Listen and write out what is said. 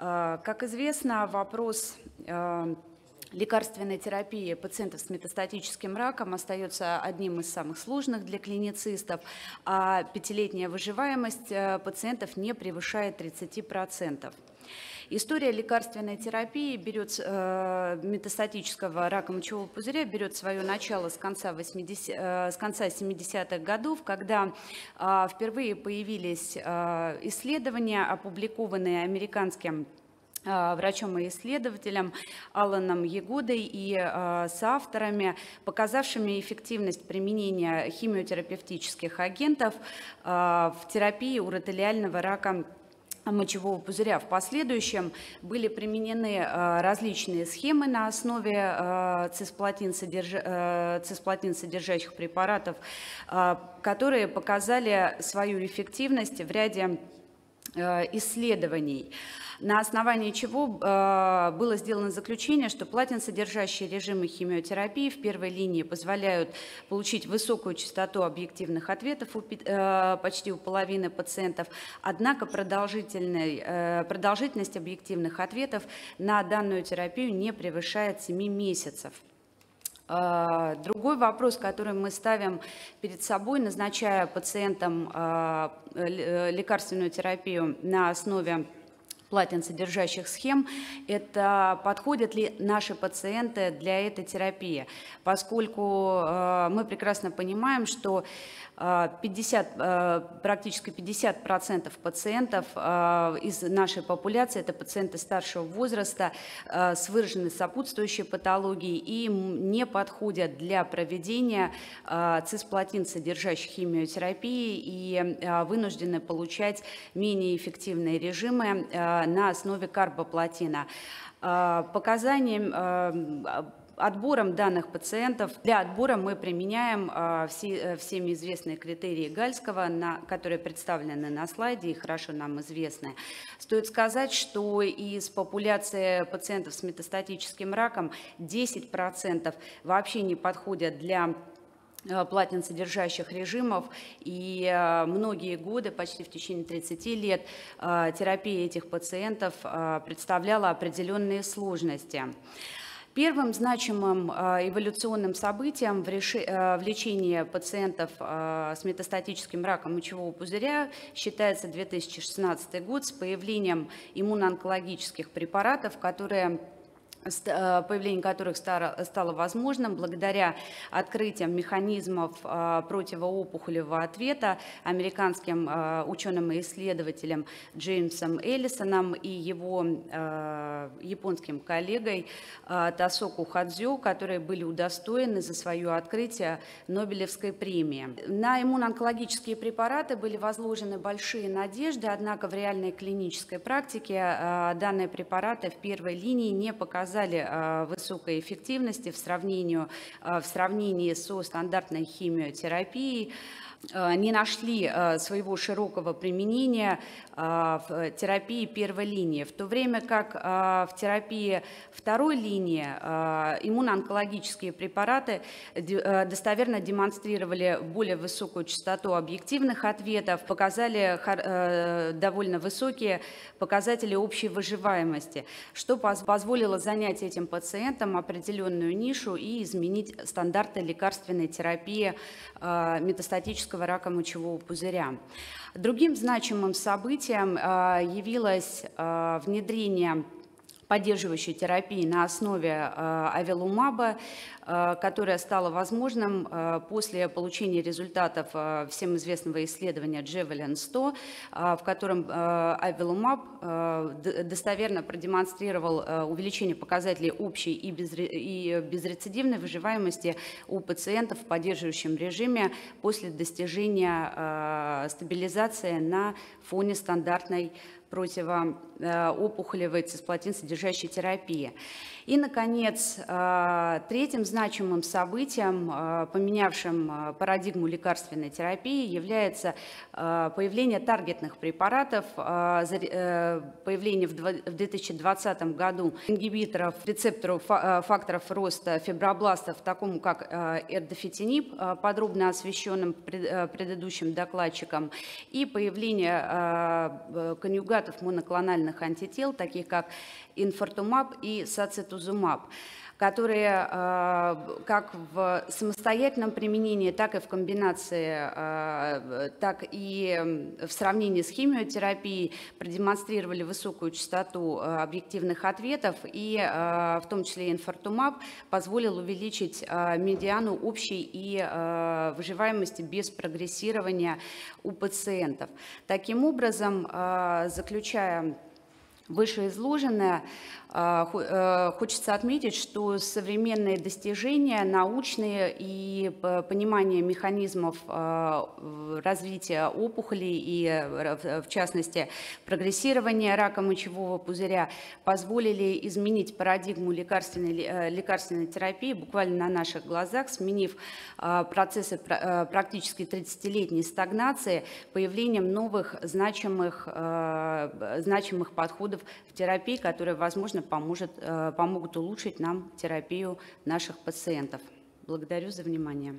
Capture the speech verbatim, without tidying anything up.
Как известно, вопрос лекарственной терапии пациентов с метастатическим раком остается одним из самых сложных для клиницистов, а пятилетняя выживаемость пациентов не превышает тридцати процентов. История лекарственной терапии берет, э, метастатического рака мочевого пузыря берет свое начало с конца, восьмидесятых, э, с конца семидесятых годов, когда э, впервые появились э, исследования, опубликованные американским врачом и исследователем Алланом Ягудой и э, соавторами, показавшими эффективность применения химиотерапевтических агентов э, в терапии уротелиального рака мочевого пузыря. В последующем были применены различные схемы на основе цисплатин, содержа... цисплатин содержащих препаратов, которые показали свою эффективность в ряде исследований, на основании чего было сделано заключение, что платин-содержащие режимы химиотерапии в первой линии позволяют получить высокую частоту объективных ответов у, почти у половины пациентов, однако продолжительность объективных ответов на данную терапию не превышает семи месяцев. Другой вопрос, который мы ставим перед собой, назначая пациентам лекарственную терапию на основе платин-содержащих схем, это подходят ли наши пациенты для этой терапии, поскольку мы прекрасно понимаем, что пятьдесят, практически пятьдесят процентов пациентов из нашей популяции – это пациенты старшего возраста с выраженной сопутствующей патологией и не подходят для проведения цисплатин, содержащих химиотерапии, и вынуждены получать менее эффективные режимы на основе карбоплатина. Показанием Отбором данных пациентов, для отбора мы применяем а, все, всеми известные критерии Гальского, на, которые представлены на слайде и хорошо нам известны. Стоит сказать, что из популяции пациентов с метастатическим раком десять процентов вообще не подходят для платин-содержащих режимов, и многие годы, почти в течение тридцати лет, терапия этих пациентов представляла определенные сложности. Первым значимым эволюционным событием в, реши... в лечении пациентов с метастатическим раком мочевого пузыря считается две тысячи шестнадцатый год с появлением иммуноонкологических препаратов, которые... появление которых стало возможным благодаря открытиям механизмов противоопухолевого ответа американским ученым и исследователем Джеймсом Эллисоном и его японским коллегой Тасоку Хадзю, которые были удостоены за свое открытие Нобелевской премии. На иммуноонкологические препараты были возложены большие надежды, однако в реальной клинической практике данные препараты в первой линии не показали высокой эффективности в сравнении, в сравнении со стандартной химиотерапией, не нашли своего широкого применения в терапии первой линии, в то время как в терапии второй линии иммуноонкологические препараты достоверно демонстрировали более высокую частоту объективных ответов, показали довольно высокие показатели общей выживаемости, что позволило занять этим пациентам определенную нишу и изменить стандарты лекарственной терапии метастатического рака мочевого пузыря. Другим значимым событием явилось внедрение поддерживающей терапии на основе авелумаба, которая стала возможным после получения результатов всем известного исследования Джавелин сто, в котором авелумаб достоверно продемонстрировал увеличение показателей общей и безрецидивной выживаемости у пациентов в поддерживающем режиме после достижения стабилизации на фоне стандартной противоопухолевой цисплатин-содержащей терапии. И, наконец, третьим значимым событием, поменявшим парадигму лекарственной терапии, является появление таргетных препаратов, появление в две тысячи двадцатом году ингибиторов рецепторов факторов роста фибробластов, такому как эрдафитиниб, подробно освещенным предыдущим докладчиком, и появление конъюгации препаратов моноклональных антител, таких как инфортумаб и сацитузумаб, которые как в самостоятельном применении, так и в комбинации, так и в сравнении с химиотерапией продемонстрировали высокую частоту объективных ответов, и в том числе инфортумаб позволил увеличить медиану общей и выживаемости без прогрессирования у пациентов. Таким образом, заключая вышеизложенное, хочется отметить, что современные достижения научные и понимание механизмов развития опухолей и, в частности, прогрессирования рака мочевого пузыря позволили изменить парадигму лекарственной, лекарственной терапии буквально на наших глазах, сменив процессы практически тридцатилетней стагнации появлением новых значимых, значимых подходов в терапии, которые, возможно, Поможет, помогут улучшить нам терапию наших пациентов. Благодарю за внимание.